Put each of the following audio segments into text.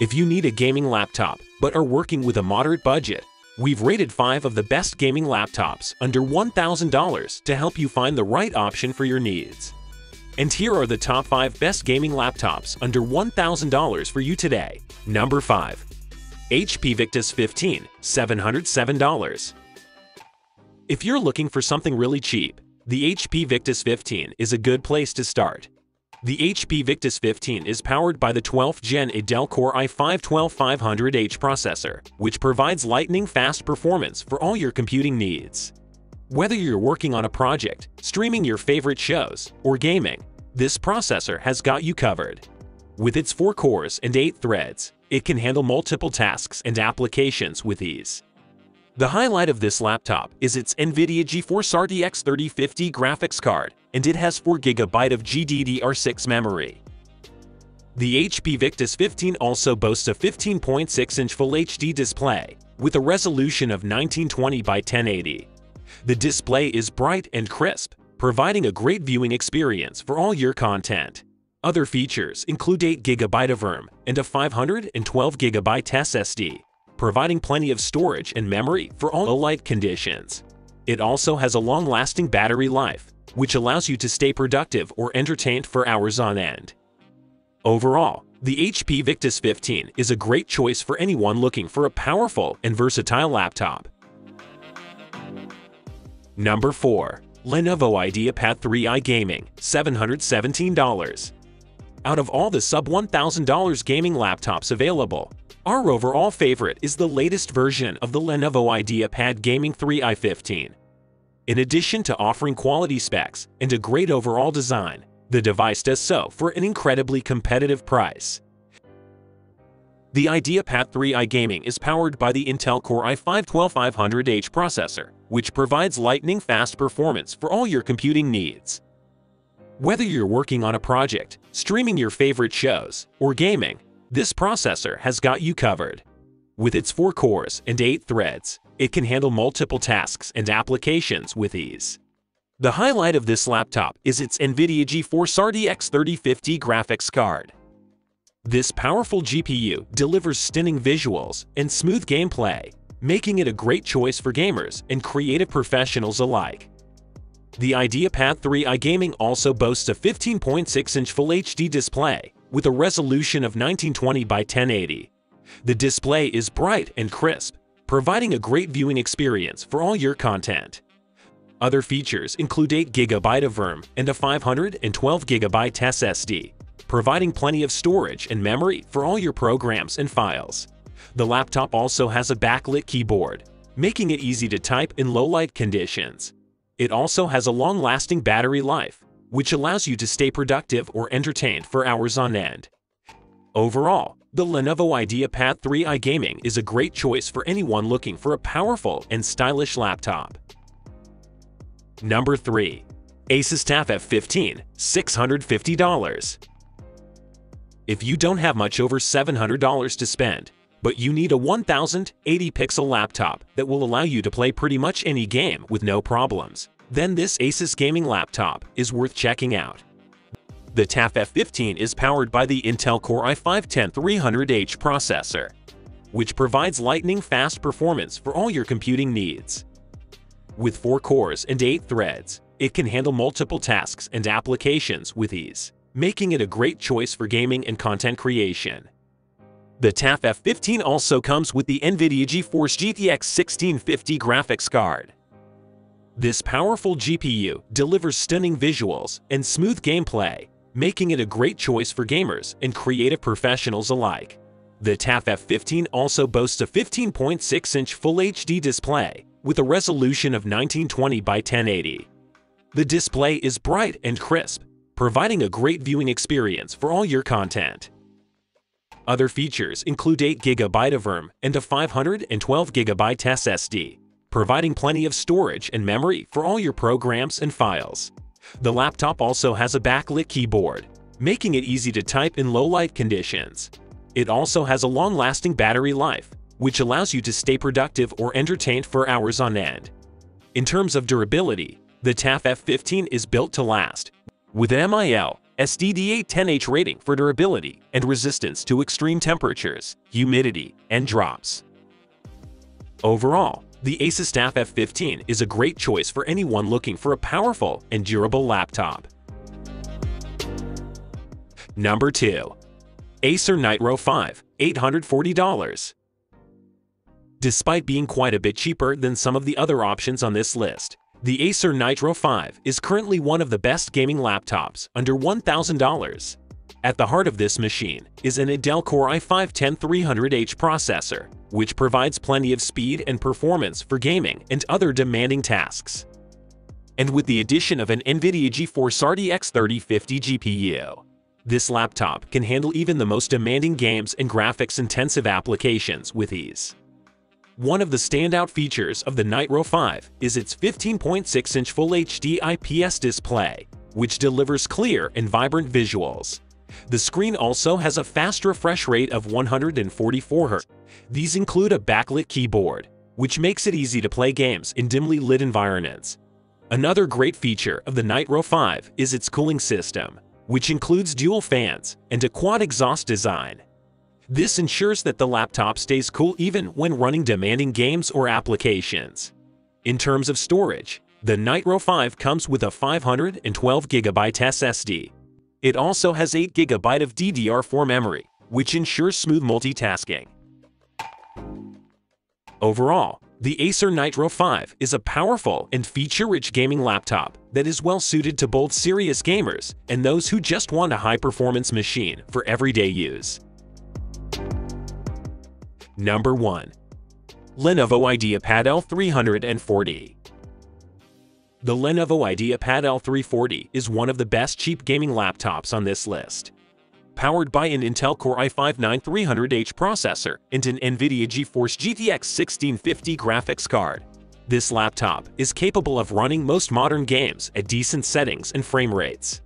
If you need a gaming laptop but are working with a moderate budget, we've rated 5 of the best gaming laptops under $1,000 to help you find the right option for your needs. And here are the top 5 best gaming laptops under $1,000 for you today. Number 5. HP Victus 15, $707. If you're looking for something really cheap, the HP Victus 15 is a good place to start. The HP Victus 15 is powered by the 12th Gen Intel Core i5-12500H processor, which provides lightning-fast performance for all your computing needs. Whether you're working on a project, streaming your favorite shows, or gaming, this processor has got you covered. With its 4 cores and 8 threads, it can handle multiple tasks and applications with ease. The highlight of this laptop is its NVIDIA GeForce RTX 3050 graphics card, and it has 4GB of GDDR6 memory. The HP Victus 15 also boasts a 15.6-inch Full HD display, with a resolution of 1920 by 1080. The display is bright and crisp, providing a great viewing experience for all your content. Other features include 8GB of RAM and a 512GB SSD, providing plenty of storage and memory for all light conditions. It also has a long-lasting battery life, which allows you to stay productive or entertained for hours on end. Overall, the HP Victus 15 is a great choice for anyone looking for a powerful and versatile laptop. Number 4. Lenovo IdeaPad 3i Gaming, $717. Out of all the sub-$1,000 gaming laptops available, our overall favorite is the latest version of the Lenovo IdeaPad Gaming 3i15. In addition to offering quality specs and a great overall design, the device does so for an incredibly competitive price. The IdeaPad 3i Gaming is powered by the Intel Core i5-12500H processor, which provides lightning-fast performance for all your computing needs. Whether you're working on a project, streaming your favorite shows, or gaming, this processor has got you covered. With its 4 cores and 8 threads, it can handle multiple tasks and applications with ease. The highlight of this laptop is its NVIDIA GeForce RTX 3050 graphics card. This powerful GPU delivers stunning visuals and smooth gameplay, making it a great choice for gamers and creative professionals alike. The IdeaPad 3i Gaming also boasts a 15.6-inch Full HD display with a resolution of 1920 by 1080. The display is bright and crisp, providing a great viewing experience for all your content. Other features include 8GB of RAM and a 512GB SSD, providing plenty of storage and memory for all your programs and files. The laptop also has a backlit keyboard, making it easy to type in low-light conditions. It also has a long-lasting battery life, which allows you to stay productive or entertained for hours on end. Overall, the Lenovo IdeaPad 3i Gaming is a great choice for anyone looking for a powerful and stylish laptop. Number 3. Asus TUF F15, $650. If you don't have much over $700 to spend, but you need a 1080-pixel laptop that will allow you to play pretty much any game with no problems, then this Asus gaming laptop is worth checking out. The TUF F15 is powered by the Intel Core i5-10300H processor, which provides lightning-fast performance for all your computing needs. With 4 cores and 8 threads, it can handle multiple tasks and applications with ease, making it a great choice for gaming and content creation. The TUF F15 also comes with the NVIDIA GeForce GTX 1650 graphics card. This powerful GPU delivers stunning visuals and smooth gameplay, making it a great choice for gamers and creative professionals alike. The TUF F15 also boasts a 15.6-inch Full HD display with a resolution of 1920 by 1080. The display is bright and crisp, providing a great viewing experience for all your content. Other features include 8GB of RAM and a 512GB SSD, providing plenty of storage and memory for all your programs and files. The laptop also has a backlit keyboard, making it easy to type in low-light conditions. It also has a long-lasting battery life, which allows you to stay productive or entertained for hours on end. In terms of durability, the TUF F15 is built to last, with MIL MIL-STD-810H rating for durability and resistance to extreme temperatures, humidity, and drops. Overall, the Asus TUF F15 is a great choice for anyone looking for a powerful and durable laptop. Number 2. Acer Nitro 5, $840. Despite being quite a bit cheaper than some of the other options on this list, the Acer Nitro 5 is currently one of the best gaming laptops under $1,000. At the heart of this machine is an Intel Core i5-10300H processor, which provides plenty of speed and performance for gaming and other demanding tasks. And with the addition of an NVIDIA GeForce RTX 3050 GPU, this laptop can handle even the most demanding games and graphics-intensive applications with ease. One of the standout features of the Nitro 5 is its 15.6-inch Full HD IPS display, which delivers clear and vibrant visuals. The screen also has a fast refresh rate of 144Hz. These include a backlit keyboard, which makes it easy to play games in dimly lit environments. Another great feature of the Nitro 5 is its cooling system, which includes dual fans and a quad exhaust design. This ensures that the laptop stays cool even when running demanding games or applications. In terms of storage, the Nitro 5 comes with a 512GB SSD. It also has 8GB of DDR4 memory, which ensures smooth multitasking. Overall, the Acer Nitro 5 is a powerful and feature-rich gaming laptop that is well-suited to both serious gamers and those who just want a high-performance machine for everyday use. Number 1. Lenovo IdeaPad L340. The Lenovo IdeaPad L340 is one of the best cheap gaming laptops on this list. Powered by an Intel Core i5-9300H processor and an NVIDIA GeForce GTX 1650 graphics card, this laptop is capable of running most modern games at decent settings and frame rates.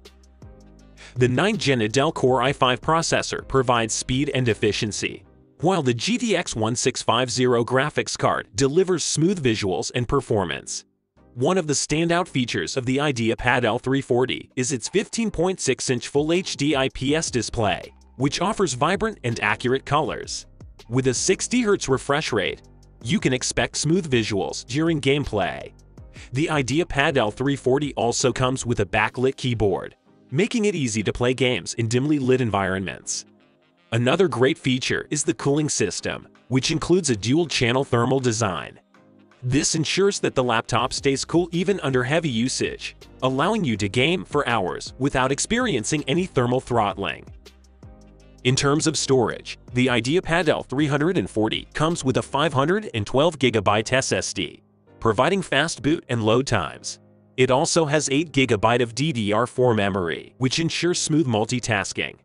The 9th-gen Intel Core i5 processor provides speed and efficiency, while the GTX 1650 graphics card delivers smooth visuals and performance. One of the standout features of the IdeaPad L340 is its 15.6-inch Full HD IPS display, which offers vibrant and accurate colors. With a 60Hz refresh rate, you can expect smooth visuals during gameplay. The IdeaPad L340 also comes with a backlit keyboard, making it easy to play games in dimly lit environments. Another great feature is the cooling system, which includes a dual-channel thermal design. This ensures that the laptop stays cool even under heavy usage, allowing you to game for hours without experiencing any thermal throttling. In terms of storage, the IdeaPad L340 comes with a 512GB SSD, providing fast boot and load times. It also has 8GB of DDR4 memory, which ensures smooth multitasking.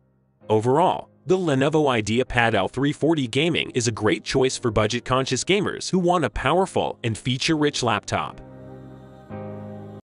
Overall, the Lenovo IdeaPad L340 Gaming is a great choice for budget-conscious gamers who want a powerful and feature-rich laptop.